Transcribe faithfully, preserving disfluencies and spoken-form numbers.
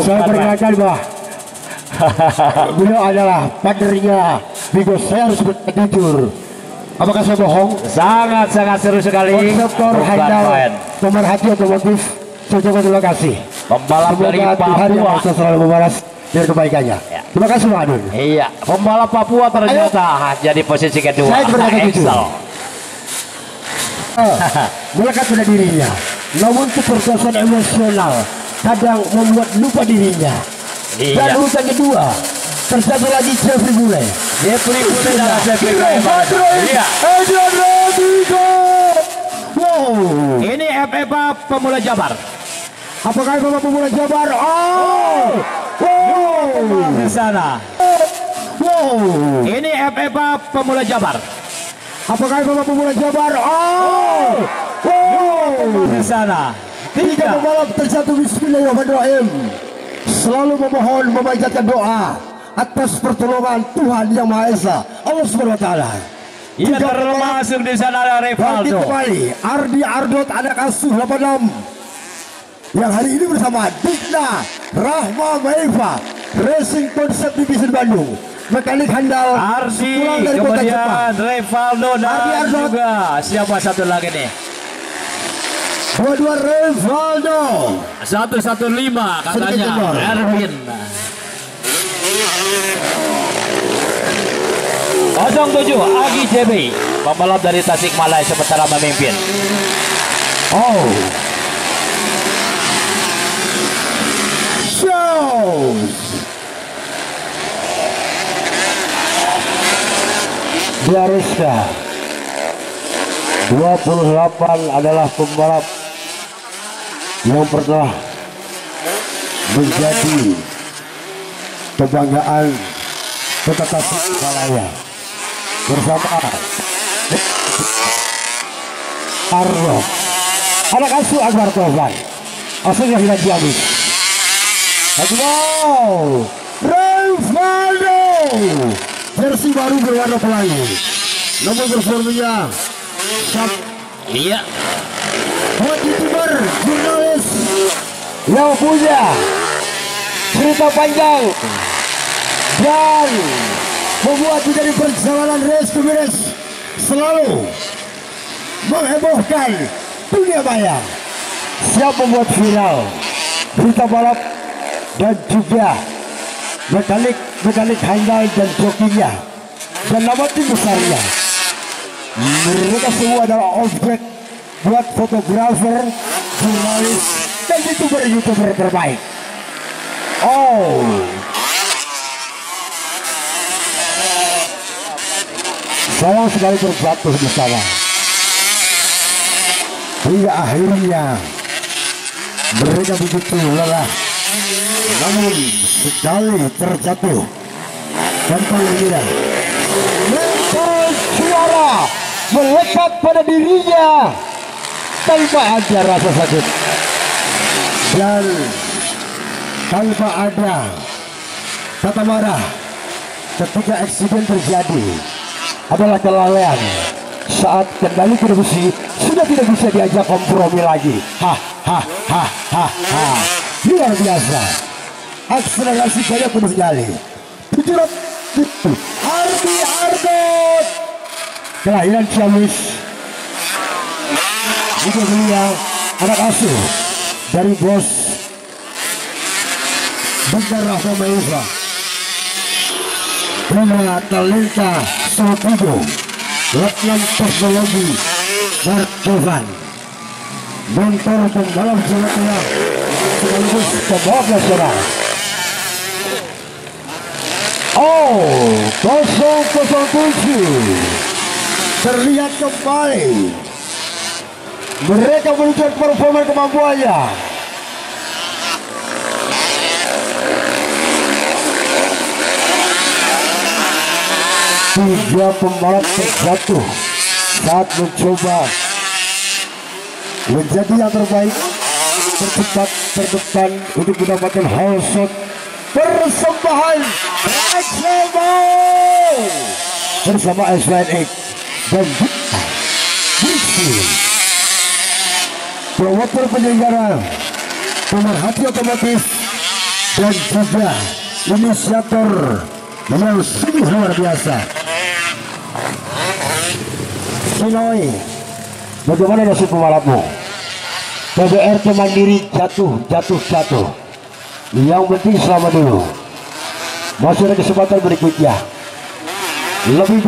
Saya perkenalkan bahwa beliau adalah partnernya Bigo. Saya harus jujur. Apakah saya bohong? Sangat-sangat seru sekali. Konseptor handal pemerhati otomotif Sojo Lokasi. Pembalap dari Papua selalu membalas dari kebaikannya. Ya. Terima kasih Pak Adun. Iya, pembalap Papua ternyata ayo jadi posisi kedua. Saya perkenalkan jujur. Melekat pada dirinya, namun kepercayaan emosional kadang membuat lupa dirinya. Iya. Dan urusan kedua tersatu lagi Jeffrey Bule. Jeffrey Bule dan Jeffrey Bule. Iya. Wow. Ini F F A Pemula Jabar. Apakah F F A Pemula Jabar? Oh. Wow. Di sana. Wow. Ini F F A Pemula Jabar. Apakah F F A Pemula Jabar? Oh. Wow. Di sana. Tiga pembalap terjatuh. Bismillahirrahmanirrahim. Selalu memohon memanjatkan doa atas pertolongan Tuhan Yang Maha Esa Allah Subhanahu Wa Taala. Ia termasuk di sana Rivaldo. Kembali Ardi Ardot anak asuh delapan enam yang hari ini bersama Digna Rahma Maiva Racing Concept Division Bandung. Mekanik handal Ardi, kemudian Rivaldo dan juga siapa satu lagi nih? Dua-dua Rivaldo satu satu lima katanya Erwin nol tujuh Agi J B pembalap dari Tasikmalaya sementara memimpin. Oh show. Biariska dua puluh delapan adalah pembalap yang pernah menjadi kebanggaan Kota Tasikmalaya bersama Arno anak asuh Akbar Tovan asuhnya Hina Diamis. Wow, Rivaldo versi baru berwarna pelangi nomor performanya. Iya. Youtuber, jurnalis yang punya cerita panjang dan membuat menjadi perjalanan race to race selalu menghebohkan dunia maya. Siap membuat viral berita balap dan juga mekanik-mekanik handal dan jokinya dan nama tim besarnya. Mereka semua adalah objek buat fotografer, jurnalis, dan youtuber-youtuber terbaik. Oh, sayang sekali terjatuh di sana. Hingga akhirnya mereka begitu lelah, namun sekali terjatuh dan terlindung. Lepas suara melekat pada dirinya tanpa ada rasa sakit dan tanpa ada kata marah ketika eksiden terjadi adalah kelalaian saat kendali kursi sudah tidak bisa diajak kompromi lagi. Hah. ha ha ha ha. Luar biasa, akselerasi saya pun sekali. Tujurat itu Ardi Ardot, kelahiran Ciamis, itu beliau anak asuh dari bos Bentar Rafa Maesra, punya talenta Sotigo, latihan teknologi Markovan, mentor pembalap Jawa Tengah sekaligus pembalap nasional. Oh, nol nol tujuh terlihat kembali mereka menunjukkan performa kemampuannya. Tiga pembalap terjatuh saat mencoba menjadi yang terbaik, tercepat, terdepan untuk mendapatkan hole shot persembahan Raksebo bersama S Y N X dan G I C. Promotor penyelenggara, pemerhati otomotif, dan juga inisiator yang sungguh luar biasa. Sinoi, bagaimana nasib pembalapmu? P B R Mandiri jatuh, jatuh, jatuh. Yang penting selamat dulu. Masih ada kesempatan berikutnya. Lebih